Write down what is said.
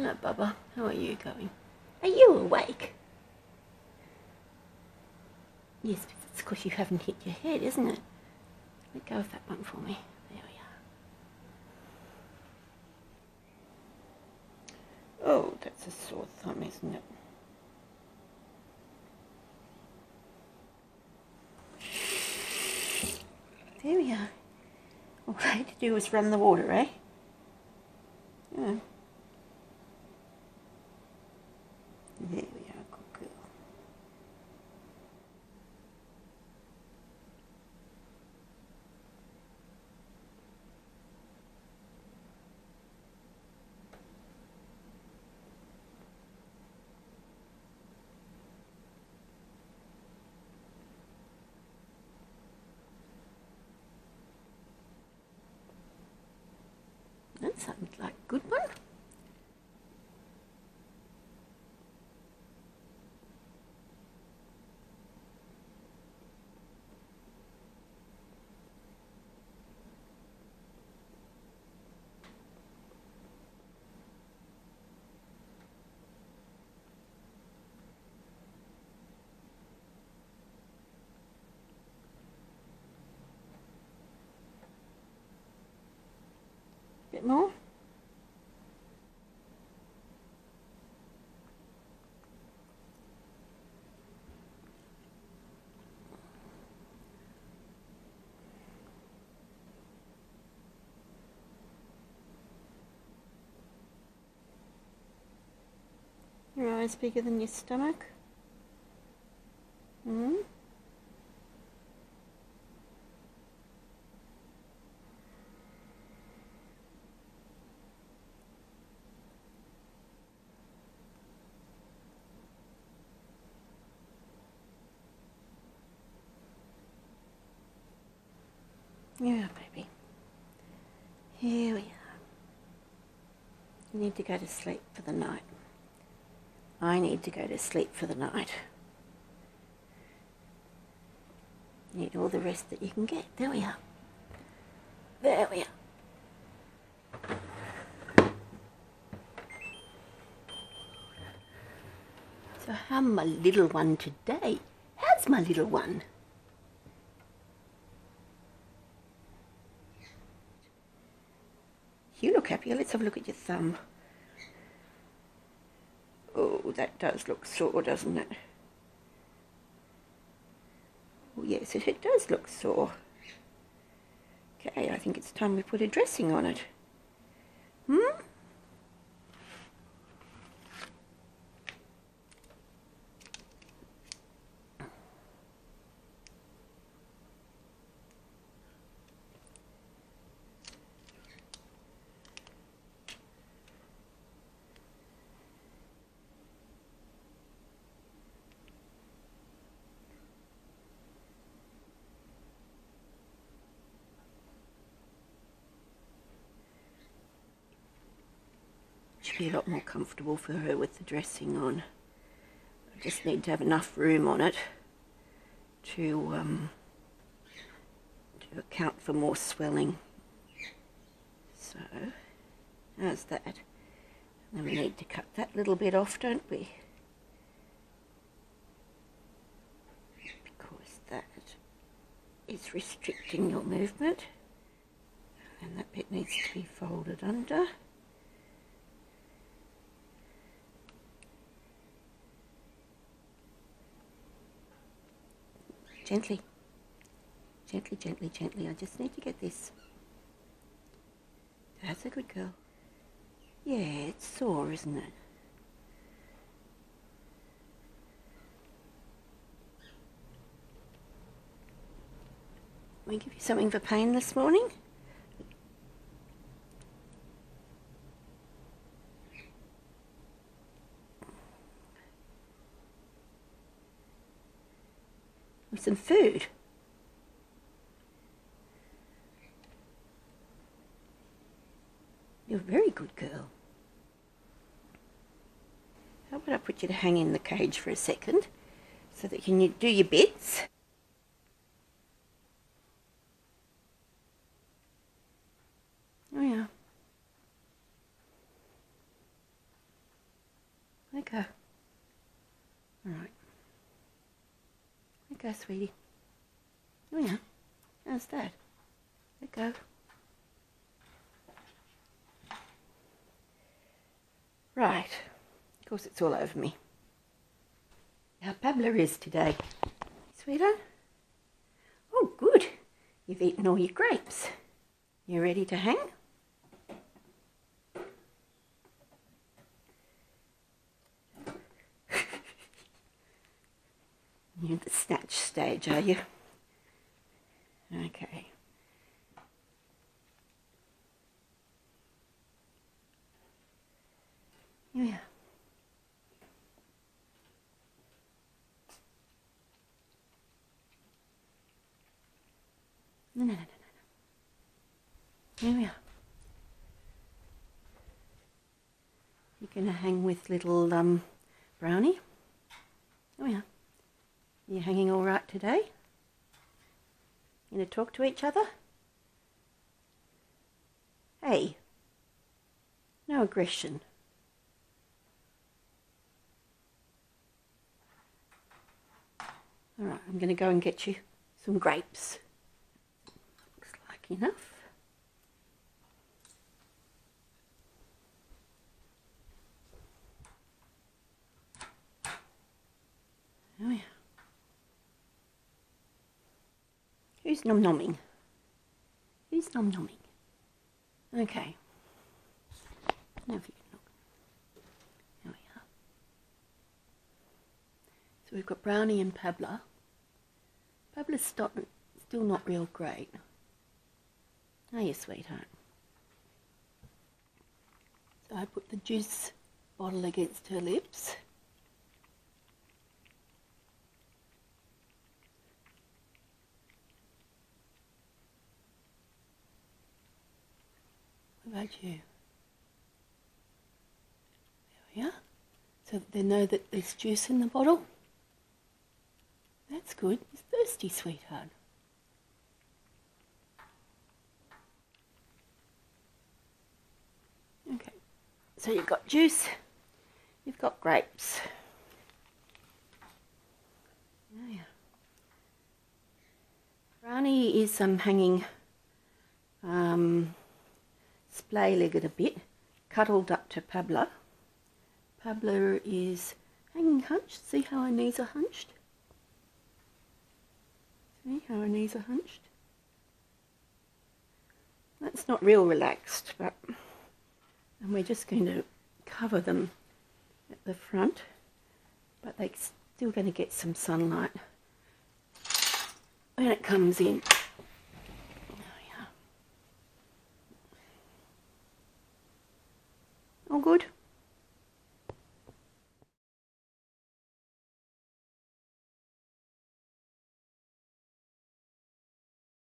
Hello, Bubba. How are you going? Are you awake? Yes, but it's because you haven't hit your head, isn't it? Let go of that one for me. There we are. Oh, that's a sore thumb, isn't it? There we are. All I had to do was run the water, eh? Yeah. There we are, good girl. That sounds like a good one. Bit more. Your eyes bigger than your stomach. Yeah, baby. Here we are. You need to go to sleep for the night. I need to go to sleep for the night. You need all the rest that you can get. There we are. There we are. So how's my little one today? How's my little one? You look happier. Let's have a look at your thumb. Oh, that does look sore, doesn't it? Oh, yes, it does look sore. Okay, I think it's time we put a dressing on it. Should be a lot more comfortable for her with the dressing on. I just need to have enough room on it to account for more swelling. So how's that? And then we need to cut that little bit off, don't we? Because that is restricting your movement, and that bit needs to be folded under. Gently, gently, gently, gently. I just need to get this. That's a good girl. Yeah, it's sore, isn't it? Can we give you something for pain this morning? Some food. You're a very good girl. How about I put you to hang in the cage for a second so that you can do your bits? Oh yeah. go, sweetie. Oh, yeah. How's that? Let go. Right. Of course, it's all over me. Now, Pablo is today. Sweetheart? Oh, good. You've eaten all your grapes. You ready to hang? You're at the snatch stage, are you? Okay. Here we are. No. Here we are. You're going to hang with little Brownie. Here we are. You hanging all right today? You gonna talk to each other? Hey, no aggression. All right, I'm gonna go and get you some grapes. Looks like enough. Oh yeah. Who's nom-nomming? Who's nom-nomming? Okay. Now if you can look. There we are. So we've got Brownie and Pablo. Pablo's still not real great. Are you, sweetheart? So I put the juice bottle against her lips. About you. There we are. So they know that there's juice in the bottle. That's good. He's thirsty, sweetheart. Okay. So you've got juice. You've got grapes. There we are. Brownie is hanging. Splay-legged a bit, cuddled up to Pablo. Pablo is hanging hunched. See how her knees are hunched? See how her knees are hunched? That's not real relaxed, but... And we're just going to cover them at the front, but they're still going to get some sunlight when it comes in. All good.